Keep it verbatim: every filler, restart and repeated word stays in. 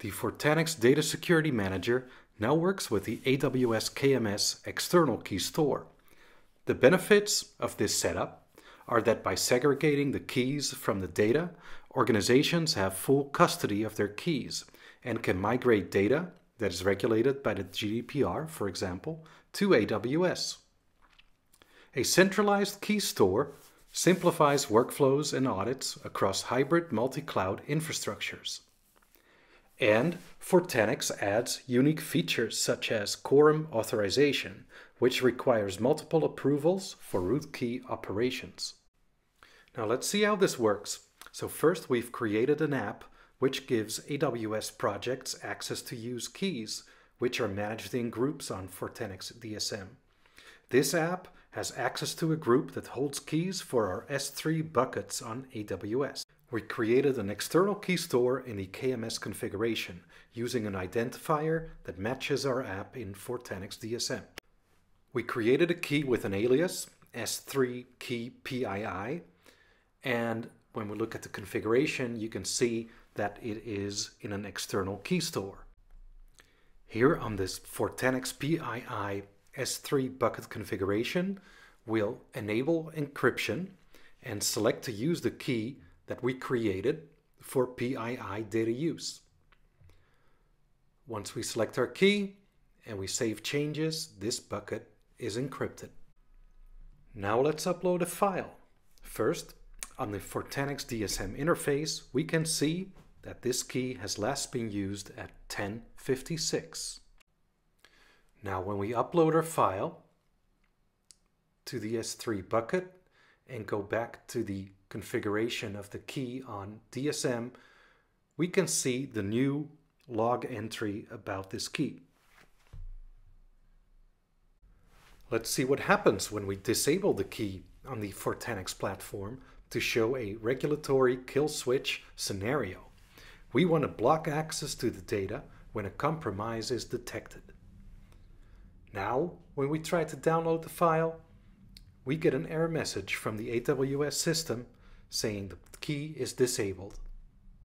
The Fortanix Data Security Manager now works with the A W S K M S External Key Store. The benefits of this setup are that by segregating the keys from the data, organizations have full custody of their keys and can migrate data that is regulated by the G D P R, for example, to A W S. A centralized key store simplifies workflows and audits across hybrid multi-cloud infrastructures. And Fortanix adds unique features such as quorum authorization, which requires multiple approvals for root key operations. Now let's see how this works. So first we've created an app which gives A W S projects access to use keys, which are managed in groups on Fortanix D S M. This app has access to a group that holds keys for our S three buckets on A W S. We created an external key store in the K M S configuration using an identifier that matches our app in Fortanix D S M. We created a key with an alias, S three key P I I, and when we look at the configuration, you can see that it is in an external key store. Here on this Fortanix P I I S three bucket configuration, we'll enable encryption and select to use the key that we created for P I I data use. Once we select our key and we save changes, this bucket is encrypted. Now let's upload a file. First, on the Fortanix D S M interface, we can see that this key has last been used at ten fifty-six. Now when we upload our file to the S three bucket and go back to the configuration of the key on D S M, we can see the new log entry about this key. Let's see what happens when we disable the key on the Fortanix platform to show a regulatory kill switch scenario. We want to block access to the data when a compromise is detected. Now, when we try to download the file, we get an error message from the A W S system saying the key is disabled.